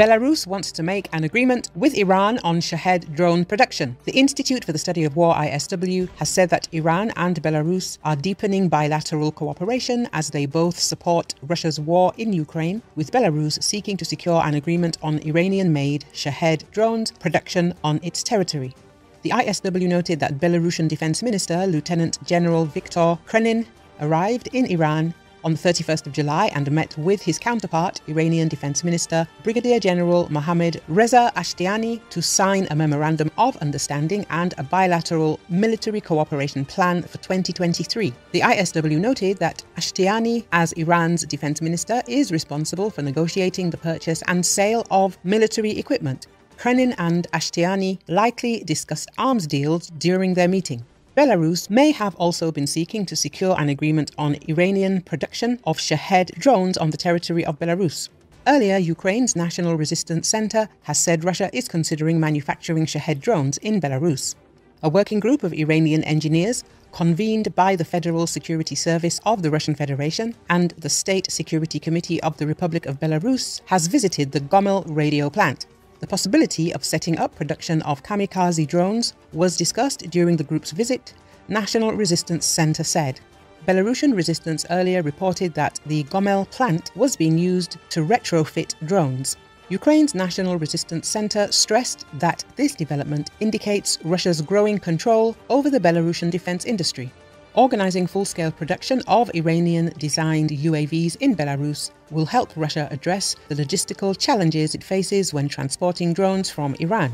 Belarus wants to make an agreement with Iran on Shahed drone production. The Institute for the Study of War, ISW, has said that Iran and Belarus are deepening bilateral cooperation as they both support Russia's war in Ukraine, with Belarus seeking to secure an agreement on Iranian-made Shahed drones production on its territory. The ISW noted that Belarusian Defense Minister Lieutenant General Viktor Khrenin arrived in Iran on the 31st of July and met with his counterpart, Iranian Defense Minister Brigadier General Mohammad Reza Ashtiani, to sign a memorandum of understanding and a bilateral military cooperation plan for 2023. The ISW noted that Ashtiani, as Iran's defense minister, is responsible for negotiating the purchase and sale of military equipment. Khrenin and Ashtiani likely discussed arms deals during their meeting. Belarus may have also been seeking to secure an agreement on Iranian production of Shahed drones on the territory of Belarus. Earlier, Ukraine's National Resistance Center has said Russia is considering manufacturing Shahed drones in Belarus. A working group of Iranian engineers, convened by the Federal Security Service of the Russian Federation and the State Security Committee of the Republic of Belarus, has visited the Gomel radio plant. The possibility of setting up production of kamikaze drones was discussed during the group's visit, National Resistance Center said. Belarusian resistance earlier reported that the Gomel plant was being used to retrofit drones. Ukraine's National Resistance Center stressed that this development indicates Russia's growing control over the Belarusian defense industry. Organizing full-scale production of Iranian-designed UAVs in Belarus will help Russia address the logistical challenges it faces when transporting drones from Iran.